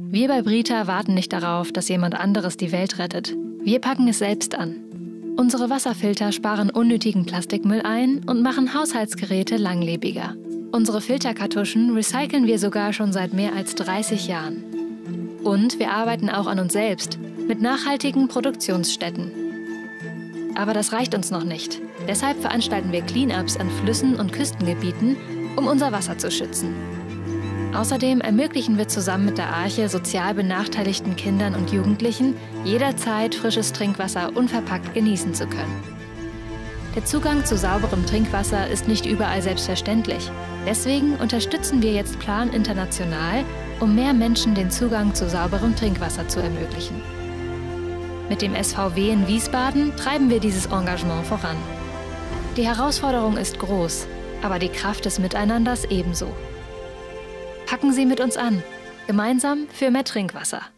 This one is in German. Wir bei BRITA warten nicht darauf, dass jemand anderes die Welt rettet. Wir packen es selbst an. Unsere Wasserfilter sparen unnötigen Plastikmüll ein und machen Haushaltsgeräte langlebiger. Unsere Filterkartuschen recyceln wir sogar schon seit mehr als 30 Jahren. Und wir arbeiten auch an uns selbst, mit nachhaltigen Produktionsstätten. Aber das reicht uns noch nicht. Deshalb veranstalten wir Cleanups an Flüssen und Küstengebieten, um unser Wasser zu schützen. Außerdem ermöglichen wir zusammen mit der Arche sozial benachteiligten Kindern und Jugendlichen, jederzeit frisches Trinkwasser unverpackt genießen zu können. Der Zugang zu sauberem Trinkwasser ist nicht überall selbstverständlich. Deswegen unterstützen wir jetzt Plan International, um mehr Menschen den Zugang zu sauberem Trinkwasser zu ermöglichen. Mit dem SVW in Wiesbaden treiben wir dieses Engagement voran. Die Herausforderung ist groß, aber die Kraft des Miteinanders ebenso. Packen Sie mit uns an, gemeinsam für mehr Trinkwasser.